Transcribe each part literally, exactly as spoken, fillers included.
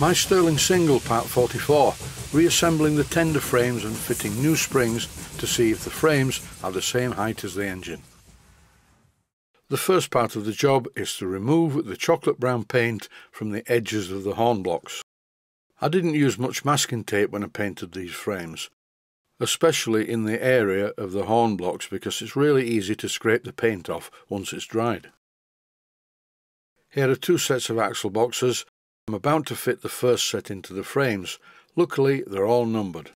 My Stirling single Part forty-four, reassembling the tender frames and fitting new springs to see if the frames are the same height as the engine. The first part of the job is to remove the chocolate brown paint from the edges of the horn blocks. I didn't use much masking tape when I painted these frames, especially in the area of the horn blocks, because it's really easy to scrape the paint off once it's dried. Here are two sets of axle boxes. I'm about to fit the first set into the frames. Luckily, they're all numbered.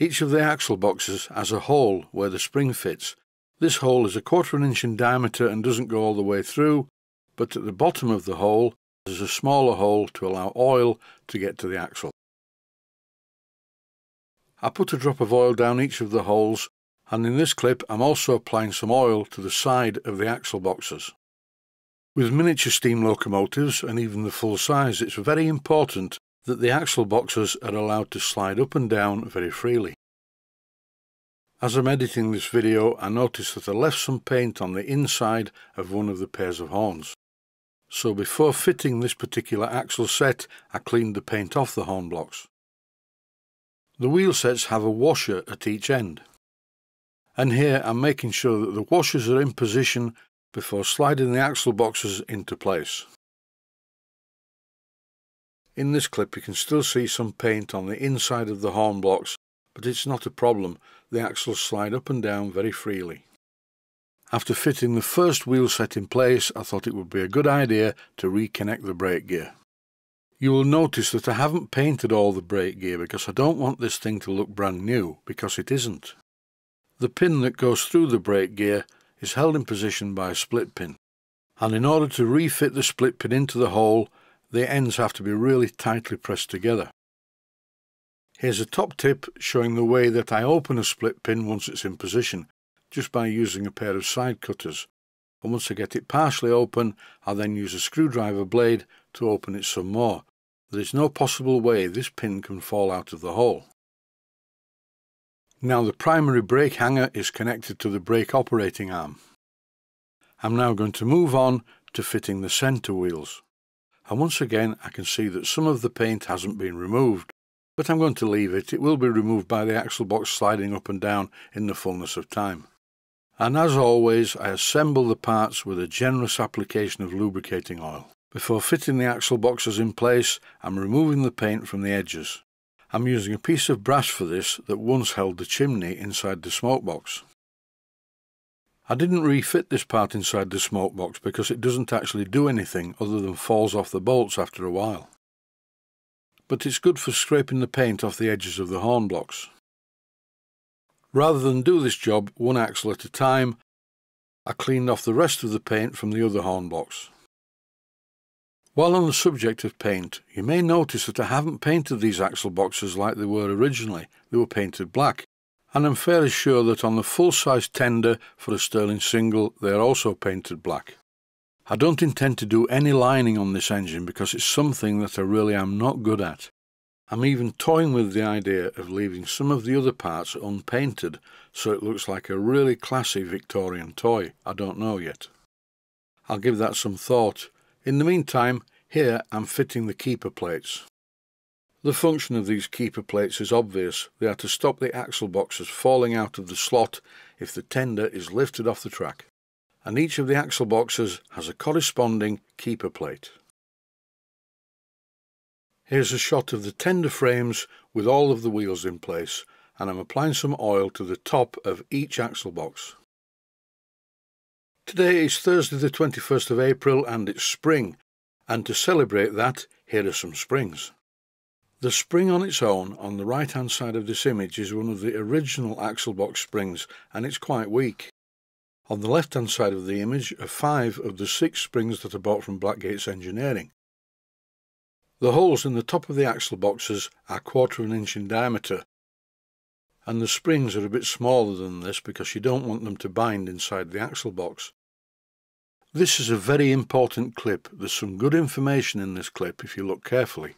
Each of the axle boxes has a hole where the spring fits. This hole is a quarter of an inch in diameter and doesn't go all the way through, but at the bottom of the hole there's a smaller hole to allow oil to get to the axle. I put a drop of oil down each of the holes, and in this clip I'm also applying some oil to the side of the axle boxes. With miniature steam locomotives, and even the full size, it's very important that the axle boxes are allowed to slide up and down very freely. As I'm editing this video, I noticed that I left some paint on the inside of one of the pairs of horns. So before fitting this particular axle set, I cleaned the paint off the horn blocks. The wheel sets have a washer at each end. And here I'm making sure that the washers are in position before sliding the axle boxes into place. In this clip you can still see some paint on the inside of the horn blocks, but it's not a problem, the axles slide up and down very freely. After fitting the first wheel set in place, I thought it would be a good idea to reconnect the brake gear. You will notice that I haven't painted all the brake gear because I don't want this thing to look brand new, because it isn't. The pin that goes through the brake gear is held in position by a split pin, and in order to refit the split pin into the hole, the ends have to be really tightly pressed together. Here's a top tip showing the way that I open a split pin once it's in position, just by using a pair of side cutters, and once I get it partially open, I then use a screwdriver blade to open it some more. There is no possible way this pin can fall out of the hole. Now the primary brake hanger is connected to the brake operating arm. I'm now going to move on to fitting the centre wheels. And once again I can see that some of the paint hasn't been removed, but I'm going to leave it. It will be removed by the axle box sliding up and down in the fullness of time. And as always, I assemble the parts with a generous application of lubricating oil. Before fitting the axle boxes in place, I'm removing the paint from the edges. I'm using a piece of brass for this that once held the chimney inside the smokebox. I didn't refit this part inside the smokebox because it doesn't actually do anything other than falls off the bolts after a while. But it's good for scraping the paint off the edges of the horn blocks. Rather than do this job one axle at a time, I cleaned off the rest of the paint from the other horn blocks. While on the subject of paint, you may notice that I haven't painted these axle boxes like they were originally. They were painted black, and I'm fairly sure that on the full-size tender for a Stirling single they are also painted black. I don't intend to do any lining on this engine because it's something that I really am not good at. I'm even toying with the idea of leaving some of the other parts unpainted so it looks like a really classy Victorian toy. I don't know yet. I'll give that some thought. In the meantime, here I'm fitting the keeper plates. The function of these keeper plates is obvious. They are to stop the axle boxes falling out of the slot if the tender is lifted off the track. And each of the axle boxes has a corresponding keeper plate. Here's a shot of the tender frames with all of the wheels in place, and I'm applying some oil to the top of each axle box. Today is Thursday the twenty-first of April and it's spring, and to celebrate that, here are some springs. The spring on its own on the right hand side of this image is one of the original axle box springs, and it's quite weak. On the left hand side of the image are five of the six springs that I bought from Blackgates Engineering. The holes in the top of the axle boxes are a quarter of an inch in diameter, and the springs are a bit smaller than this because you don't want them to bind inside the axle box. This is a very important clip. There's some good information in this clip if you look carefully.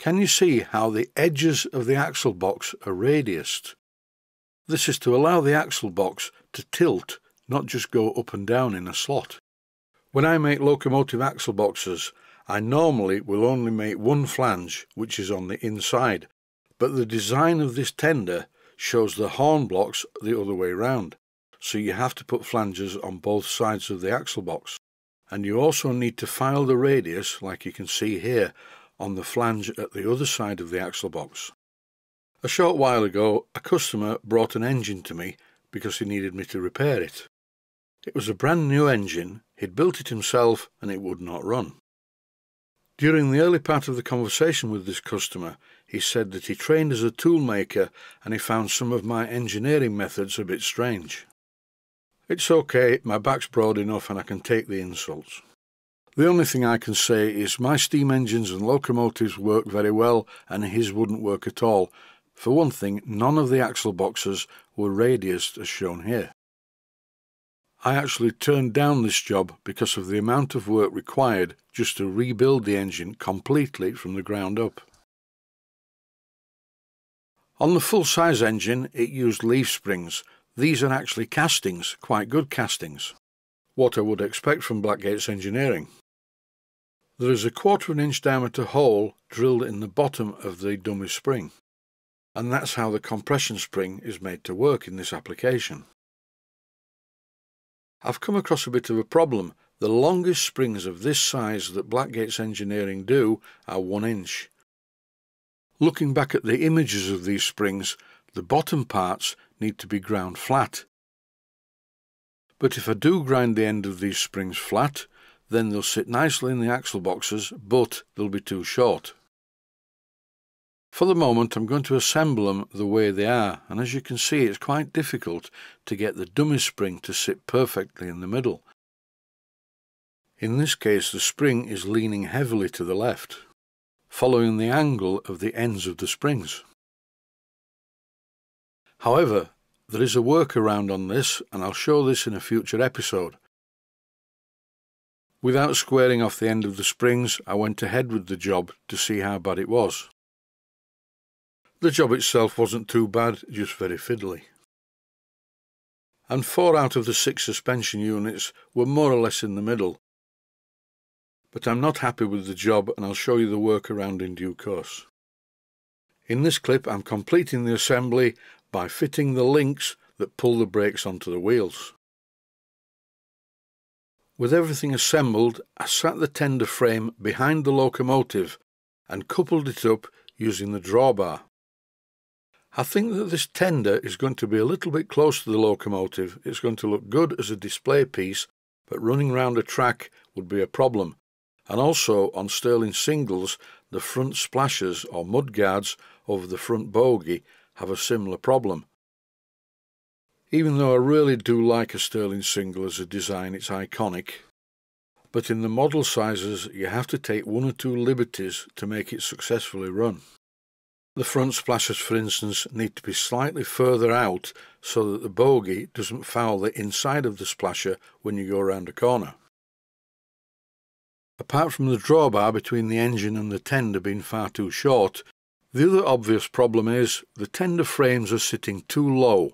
Can you see how the edges of the axle box are radiused? This is to allow the axle box to tilt, not just go up and down in a slot. When I make locomotive axle boxes, I normally will only make one flange, which is on the inside, but the design of this tender shows the horn blocks the other way round, so you have to put flanges on both sides of the axle box. And you also need to file the radius, like you can see here, on the flange at the other side of the axle box. A short while ago, a customer brought an engine to me because he needed me to repair it. It was a brand new engine, he'd built it himself and it would not run. During the early part of the conversation with this customer, he said that he trained as a toolmaker and he found some of my engineering methods a bit strange. It's okay, my back's broad enough and I can take the insults. The only thing I can say is my steam engines and locomotives work very well and his wouldn't work at all. For one thing, none of the axle boxes were radiused as shown here. I actually turned down this job because of the amount of work required just to rebuild the engine completely from the ground up. On the full-size engine, it used leaf springs. These are actually castings, quite good castings. What I would expect from Blackgates Engineering. There is a quarter of an inch diameter hole drilled in the bottom of the dummy spring. And that's how the compression spring is made to work in this application. I've come across a bit of a problem. The longest springs of this size that Blackgates Engineering do are one inch. Looking back at the images of these springs, the bottom parts need to be ground flat. But if I do grind the end of these springs flat, then they'll sit nicely in the axle boxes, but they'll be too short. For the moment I'm going to assemble them the way they are, and as you can see it's quite difficult to get the dummy spring to sit perfectly in the middle. In this case the spring is leaning heavily to the left, following the angle of the ends of the springs. However, there is a workaround on this, and I'll show this in a future episode. Without squaring off the end of the springs, I went ahead with the job to see how bad it was. The job itself wasn't too bad, just very fiddly. And four out of the six suspension units were more or less in the middle. But I'm not happy with the job, and I'll show you the workaround in due course. In this clip, I'm completing the assembly by fitting the links that pull the brakes onto the wheels. With everything assembled, I sat the tender frame behind the locomotive and coupled it up using the drawbar. I think that this tender is going to be a little bit close to the locomotive. It's going to look good as a display piece, but running round a track would be a problem. And also on Stirling singles, the front splashes or mudguards over the front bogie have a similar problem. Even though I really do like a Stirling single as a design, it's iconic. But in the model sizes, you have to take one or two liberties to make it successfully run. The front splashes, for instance, need to be slightly further out so that the bogie doesn't foul the inside of the splasher when you go around a corner. Apart from the drawbar between the engine and the tender being far too short, the other obvious problem is the tender frames are sitting too low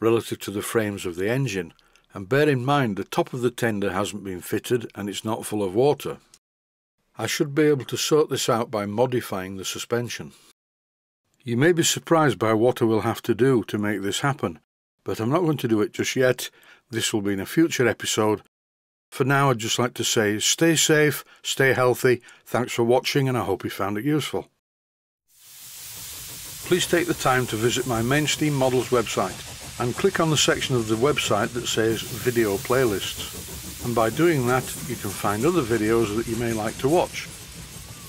relative to the frames of the engine, and bear in mind the top of the tender hasn't been fitted and it's not full of water. I should be able to sort this out by modifying the suspension. You may be surprised by what I will have to do to make this happen, but I'm not going to do it just yet. This will be in a future episode. For now, I'd just like to say stay safe, stay healthy, thanks for watching, and I hope you found it useful. Please take the time to visit my Mainstream Models website and click on the section of the website that says Video Playlists. And by doing that, you can find other videos that you may like to watch.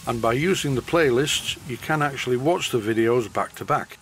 And by using the playlists, you can actually watch the videos back to back.